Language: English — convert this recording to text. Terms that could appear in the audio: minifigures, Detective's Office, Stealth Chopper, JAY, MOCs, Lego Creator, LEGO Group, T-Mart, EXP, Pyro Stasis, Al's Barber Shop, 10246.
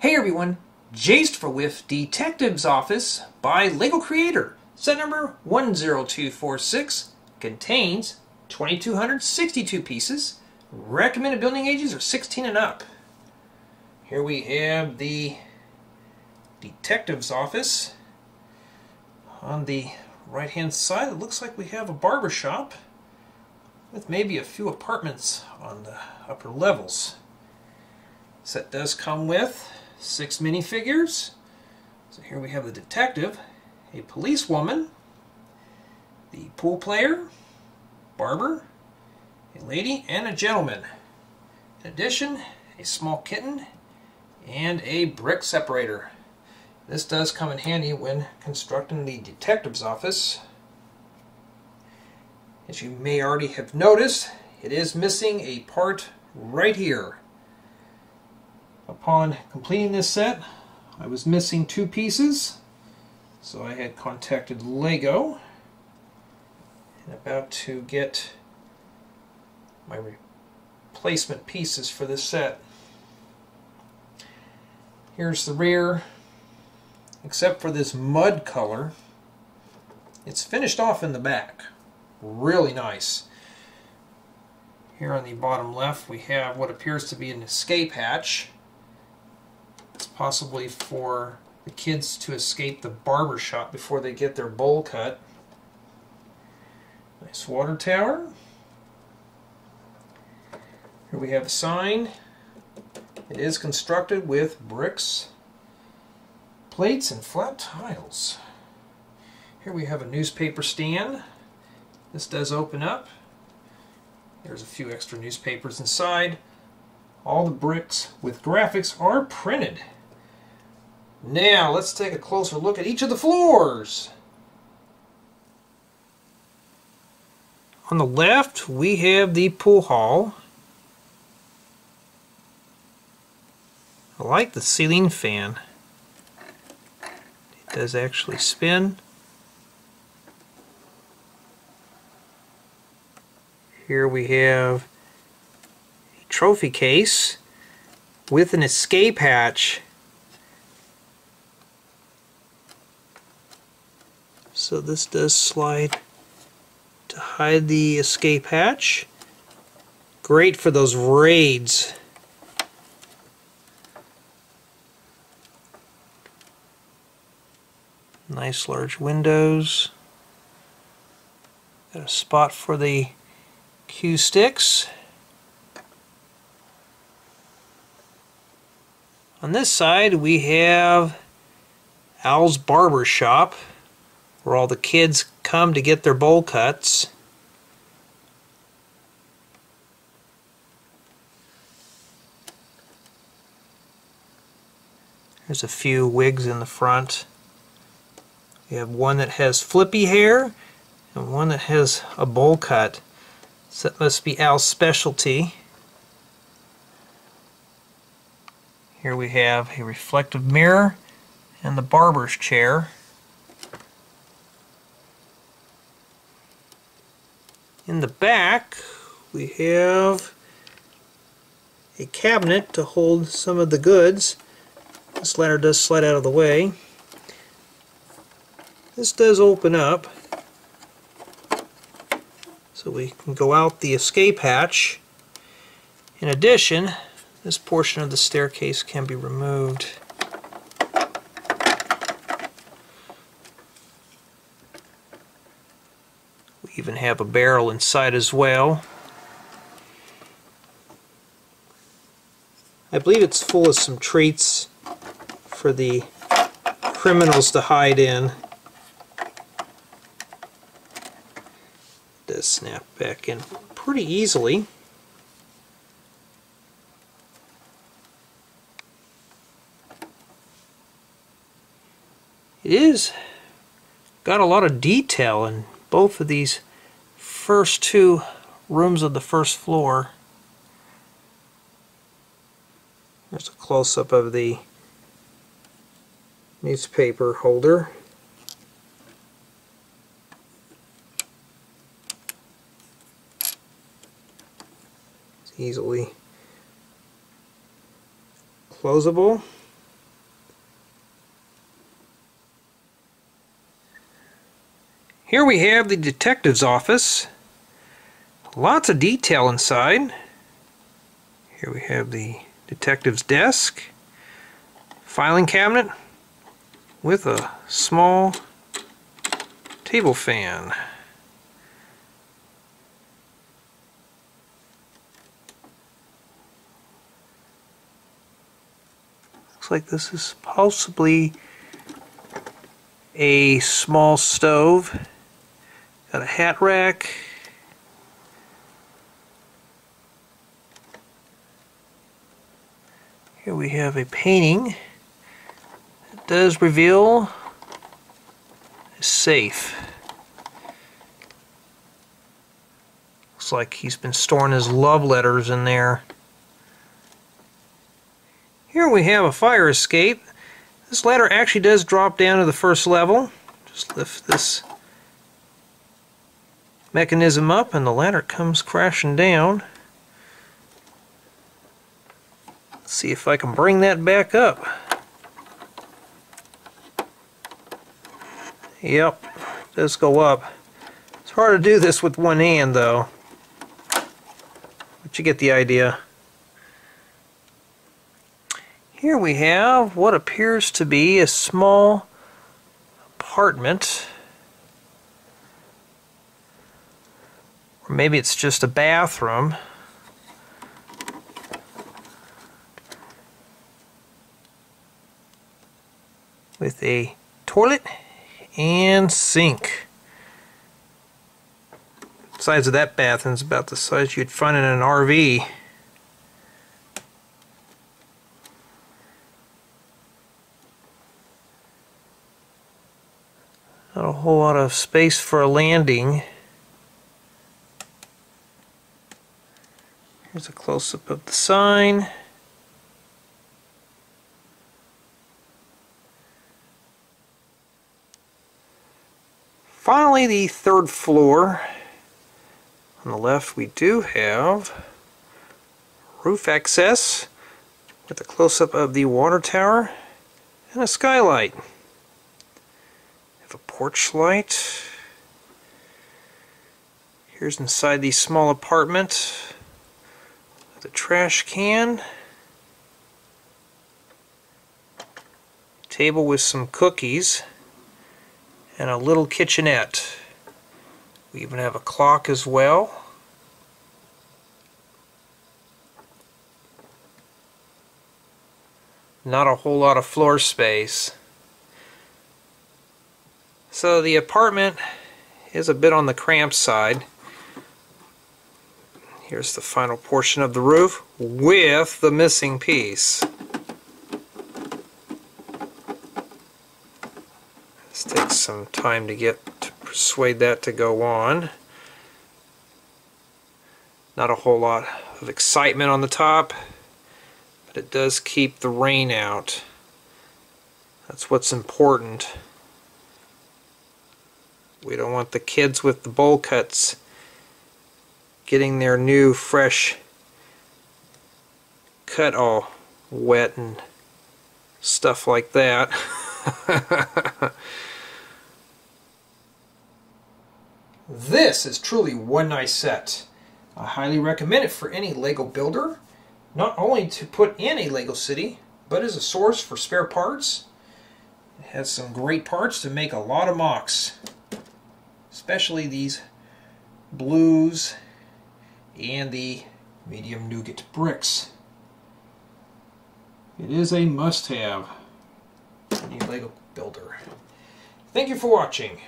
Hey everyone, Jayst for with Detective's Office by Lego Creator. Set number 10246 contains 2262 pieces. Recommended building ages are 16 and up. Here we have the Detective's Office. On the right hand side it looks like we have a barber shop with maybe a few apartments on the upper levels. Set does come with 6 minifigures. So here we have the detective, a policewoman, the pool player, barber, a lady, and a gentleman. In addition, a small kitten and a brick separator. This does come in handy when constructing the detective's office. As you may already have noticed, it is missing a part right here. Upon completing this set, I was missing 2 pieces, so I had contacted Lego and about to get my replacement pieces for this set. Here's the rear. Except for this mud color, it's finished off in the back. Really nice. Here on the bottom left we have what appears to be an escape hatch. It's possibly for the kids to escape the barber shop before they get their bowl cut. Nice water tower. Here we have a sign. It is constructed with bricks, plates, and flat tiles. Here we have a newspaper stand. This does open up. There's a few extra newspapers inside. All the bricks with graphics are printed. Now let's take a closer look at each of the floors. On the left we have the pool hall. I like the ceiling fan. It does actually spin. Here we have trophy case with an escape hatch. So this does slide to hide the escape hatch. Great for those raids. Nice large windows. Got a spot for the cue sticks. On this side we have Al's Barber Shop, where all the kids come to get their bowl cuts. There's a few wigs in the front. We have one that has flippy hair and one that has a bowl cut. So that must be Al's specialty. Here we have a reflective mirror and the barber's chair. In the back we have a cabinet to hold some of the goods. This ladder does slide out of the way. This does open up, so we can go out the escape hatch. In addition, this portion of the staircase can be removed. We even have a barrel inside as well. I believe it's full of some treats for the criminals to hide in. It does snap back in pretty easily. It is got a lot of detail in both of these first 2 rooms of the first floor. There's a close-up of the newspaper holder. It's easily closable. Here we have the detective's office. Lots of detail inside. Here we have the detective's desk, filing cabinet with a small table fan. Looks like this is possibly a small stove. Got a hat rack. Here we have a painting that does reveal a safe. Looks like he's been storing his love letters in there. Here we have a fire escape. This ladder actually does drop down to the first level. Just lift this mechanism up and the ladder comes crashing down. Let's see if I can bring that back up. Yep, it does go up. It's hard to do this with one hand though, but you get the idea. Here we have what appears to be a small apartment, or maybe it's just a bathroom. With a toilet and sink. The size of that bathroom is about the size you'd find in an RV. Not a whole lot of space for a landing. Here's a close-up of the sign. Finally, the third floor. On the left we do have roof access with a close-up of the water tower and a skylight. A porch light. Here's inside the small apartment with a trash can, table with some cookies, and a little kitchenette. We even have a clock as well. Not a whole lot of floor space. So the apartment is a bit on the cramped side. Here's the final portion of the roof with the missing piece. This takes some time to persuade that to go on. Not a whole lot of excitement on the top, but it does keep the rain out. That's what's important. We don't want the kids with the bowl cuts getting their new fresh cut all wet and stuff like that. This is truly one nice set. I highly recommend it for any Lego builder, not only to put in a Lego city, but as a source for spare parts. It has some great parts to make a lot of mocks. Especially these blues and the medium nougat bricks. It is a must-have for any Lego builder. Thank you for watching.